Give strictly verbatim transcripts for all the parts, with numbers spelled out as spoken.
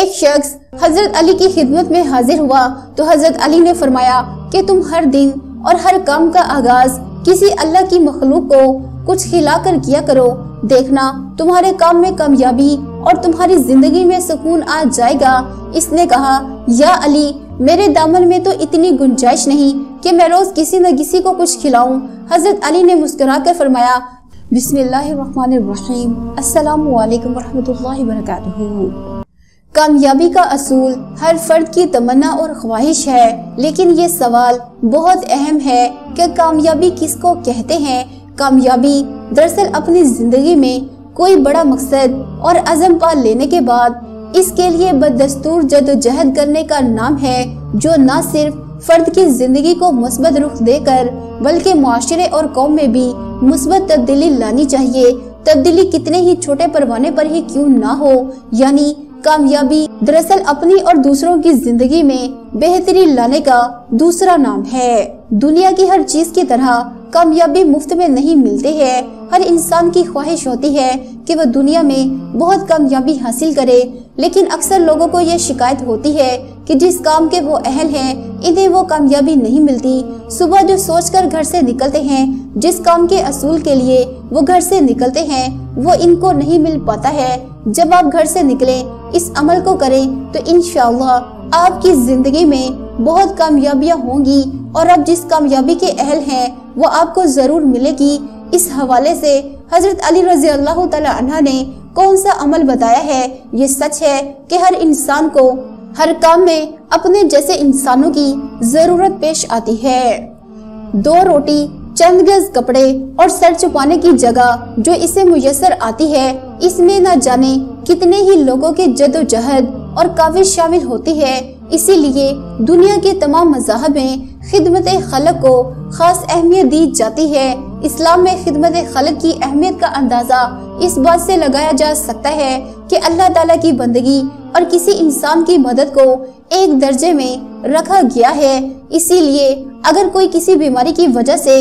एक शख्स हज़रत अली की खिदमत में हाजिर हुआ तो हज़रत अली ने फरमाया कि तुम हर दिन और हर काम का आगाज किसी अल्लाह की मखलूक को कुछ खिलाकर किया करो, देखना तुम्हारे काम में कामयाबी और तुम्हारी जिंदगी में सुकून आ जाएगा। इसने कहा, या अली, मेरे दामन में तो इतनी गुंजाइश नहीं कि मैं रोज किसी न किसी को कुछ खिलाऊं। हज़रत अली ने मुस्कुरा कर फरमाया, बिस्मिल्लाह रहमान रहीम, अस्सलाम वालेकुम रहमतुल्लाह व बरकातहू। कामयाबी का असूल हर फर्द की तमन्ना और ख्वाहिश है, लेकिन ये सवाल बहुत अहम है कि कामयाबी किसको कहते हैं। कामयाबी दरअसल अपनी जिंदगी में कोई बड़ा मकसद और अज़म पा लेने के बाद इसके लिए बदस्तूर जदोजहद करने का नाम है, जो न सिर्फ फर्द की जिंदगी को मुस्बत रुख देकर बल्कि माशरे और कौम में भी मुस्बत तब्दीली लानी चाहिए, तब्दीली कितने ही छोटे पैमाने पर ही क्यों ना हो। यानी कामयाबी दरअसल अपनी और दूसरों की जिंदगी में बेहतरी लाने का दूसरा नाम है। दुनिया की हर चीज की तरह कामयाबी मुफ्त में नहीं मिलती है। हर इंसान की ख्वाहिश होती है कि वह दुनिया में बहुत कामयाबी हासिल करे, लेकिन अक्सर लोगों को ये शिकायत होती है कि जिस काम के वो अहल हैं, इन्हें वो कामयाबी नहीं मिलती। सुबह जो सोचकर घर से निकलते हैं, जिस काम के असूल के लिए वो घर से निकलते हैं, वो इनको नहीं मिल पाता है। जब आप घर से निकले, इस अमल को करें तो इंशाअल्लाह आपकी जिंदगी में बहुत कामयाबियां होंगी और आप जिस कामयाबी के अहल हैं वो आपको जरूर मिलेगी। इस हवाले से हज़रत अली रज़ी अल्लाह तआला अन्हा ने कौन सा अमल बताया है। ये सच है कि हर इंसान को हर काम में अपने जैसे इंसानों की जरूरत पेश आती है। दो रोटी, चंद गज कपड़े और सर छुपाने की जगह जो इसे मुयसर आती है, इसमें न जाने कितने ही लोगों के जदोजहद और काविश शामिल होती है। इसीलिए दुनिया के तमाम मज़ाहब में खिदमते खलक को खास अहमियत दी जाती है। इस्लाम में खिदमते खलक की अहमियत का अंदाजा इस बात से लगाया जा सकता है कि अल्लाह ताला की बंदगी और किसी इंसान की मदद को एक दर्जे में रखा गया है। इसीलिए अगर कोई किसी बीमारी की वजह से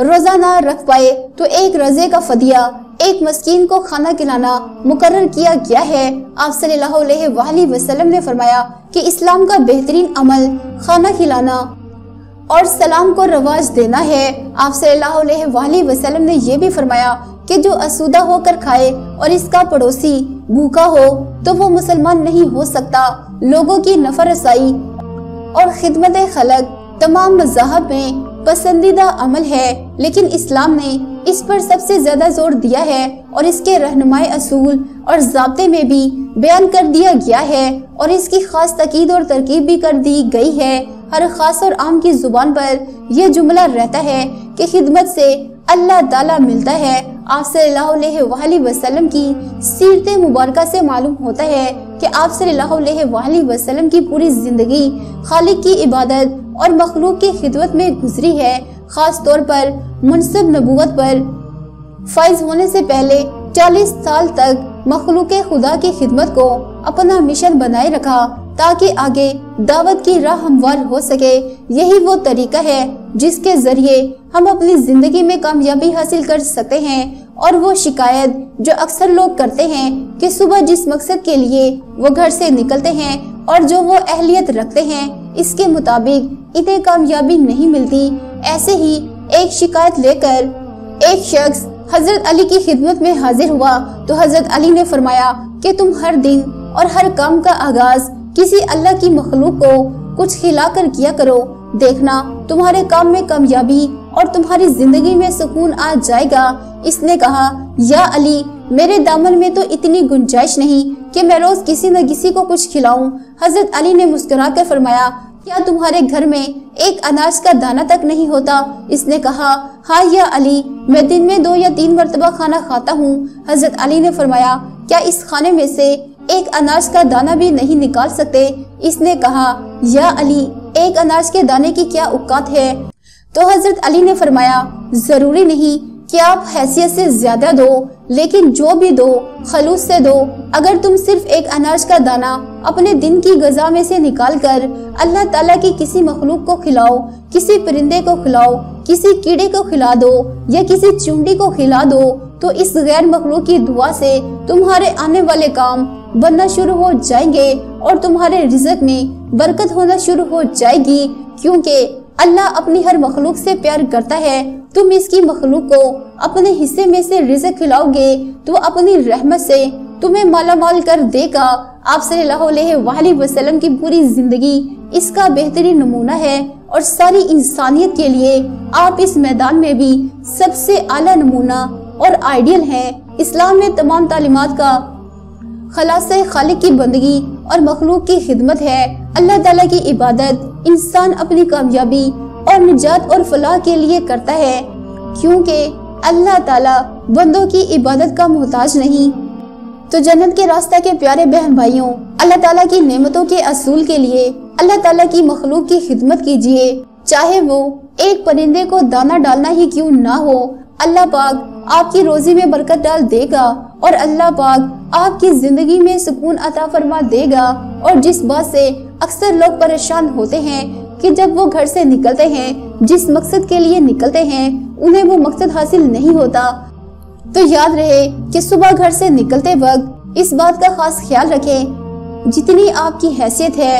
रोजा ना रख पाए तो एक रोजे का फदिया, एक मस्कीन को खाना खिलाना मुकर्रर किया गया है। आप सल्लल्लाहु अलैहि वसल्लम ने फरमाया कि इस्लाम का बेहतरीन अमल खाना खिलाना और सलाम को रवाज देना है। आप सल्लल्लाहु अलैहि वसल्लम ने यह भी फरमाया कि जो असुदा होकर खाए और इसका पड़ोसी भूखा हो तो वो मुसलमान नहीं हो सकता। लोगों की नफरसाई और खिदमत खलक तमाम मज़ाहब में पसंदीदा अमल है, लेकिन इस्लाम ने इस पर सबसे ज्यादा जोर दिया है और इसके रहनुमाई असूल और ज़ाब्ते में भी बयान कर दिया गया है और इसकी खास तकीद और तरकीब भी कर दी गई है। हर खास और आम की जुबान पर यह जुमला रहता है कि खिदमत से अल्लाह ताला मिलता है। आप सल्लल्लाहु अलैहि वसल्लम की सीरत मुबारक से मालूम होता है कि आप सल्लल्लाहु अलैहि वसल्लम की पूरी जिंदगी खालिक की इबादत और मखलूक की खिदमत में गुजरी है। खास तौर पर मुनसब नबूवत पर फाइज होने से पहले चालीस साल तक मखलूक खुदा की खिदमत को अपना मिशन बनाए रखा ताकि आगे दावत की राह हमवार हो सके। यही वो तरीका है जिसके जरिए हम अपनी जिंदगी में कामयाबी हासिल कर सकते हैं। और वो शिकायत जो अक्सर लोग करते हैं कि सुबह जिस मकसद के लिए वो घर से निकलते हैं और जो वो अहलियत रखते हैं, इसके मुताबिक इतनी कामयाबी नहीं मिलती। ऐसे ही एक शिकायत लेकर एक शख्स हज़रत अली की खिदमत में हाजिर हुआ तो हज़रत अली ने फरमाया कि तुम हर दिन और हर काम का आगाज किसी अल्लाह की मखलूक को कुछ खिलाकर किया करो, देखना तुम्हारे काम में कामयाबी और तुम्हारी जिंदगी में सुकून आ जाएगा। इसने कहा, या अली, मेरे दामन में तो इतनी गुंजाइश नहीं कि मैं रोज किसी न किसी को कुछ खिलाऊं। हज़रत अली ने मुस्कुरा कर फरमाया, क्या तुम्हारे घर में एक अनाज का दाना तक नहीं होता? इसने कहा, हाँ या अली, मैं दिन में दो या तीन मरतबा खाना खाता हूँ। हज़रत अली ने फरमाया, क्या इस खाने में से एक अनाज का दाना भी नहीं निकाल सकते? इसने कहा, या अली, एक अनाज के दाने की क्या औकात है? तो हज़रत अली ने फरमाया, जरूरी नहीं कि आप हैसियत से ज्यादा दो, लेकिन जो भी दो खलूस से दो। अगर तुम सिर्फ एक अनाज का दाना अपने दिन की गजा में से निकाल कर अल्लाह ताला की किसी मखलूक को खिलाओ, किसी परिंदे को खिलाओ, किसी कीड़े को खिला दो या किसी चूंडी को खिला दो, तो इस गैर मखलूक की दुआ से तुम्हारे आने वाले काम बनना शुरू हो जाएंगे और तुम्हारे रिज़्क में बरकत होना शुरू हो जाएगी, क्योंकि अल्लाह अपनी हर मखलूक से प्यार करता है। तुम इसकी मखलूक को अपने हिस्से में से रिज़्क खिलाओगे तो अपनी रहमत से तुम्हें मालामाल कर देगा। आप सल्लल्लाहु अलैहि वसल्लम की पूरी जिंदगी इसका बेहतरीन नमूना है और सारी इंसानियत के लिए आप इस मैदान में भी सबसे आला नमूना और आइडियल हैं। इस्लाम में तमाम तालीमात का खलासे खालिक की बंदगी और मखलूक की खिदमत है। अल्लाह ताला की इबादत इंसान अपनी कामयाबी और निजात और फलाह के लिए करता है, क्योंकि अल्लाह ताला बंदों की इबादत का मोहताज नहीं। तो जन्नत के रास्ते के प्यारे बहन भाइयों, अल्लाह ताला की नेमतों के असूल के लिए अल्लाह ताला की मखलूक की खिदमत कीजिए, चाहे वो एक परिंदे को दाना डालना ही क्यों ना हो। अल्लाह पाक आपकी रोजी में बरकत डाल देगा और अल्लाह पाक आपकी जिंदगी में सुकून अता फरमा देगा। और जिस बात से अक्सर लोग परेशान होते हैं कि जब वो घर से निकलते हैं, जिस मकसद के लिए निकलते हैं, उन्हें वो मकसद हासिल नहीं होता, तो याद रहे कि सुबह घर से निकलते वक्त इस बात का खास ख्याल रखें, जितनी आपकी हैसियत है,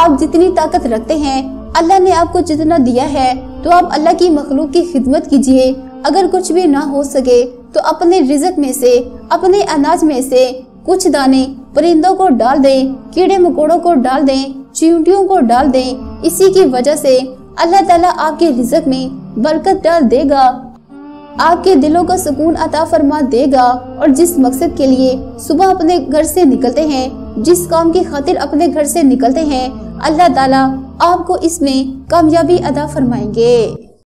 आप जितनी ताकत रखते हैं, अल्लाह ने आपको जितना दिया है, तो आप अल्लाह की मखलूक की खिदमत कीजिए। अगर कुछ भी ना हो सके तो अपने रिज़्क में से, अपने अनाज में से कुछ दाने परिंदों को डाल दें, कीड़े मकोड़ों को डाल दें, चींटियों को डाल दें। इसी की वजह से अल्लाह ताला आपके रिज़्क में बरकत डाल देगा, आपके दिलों को सुकून अता फरमा देगा। और जिस मकसद के लिए सुबह अपने घर से निकलते हैं, जिस काम की खातिर अपने घर से निकलते हैं, अल्लाह ताला आपको इसमें कामयाबी अता फरमाएंगे।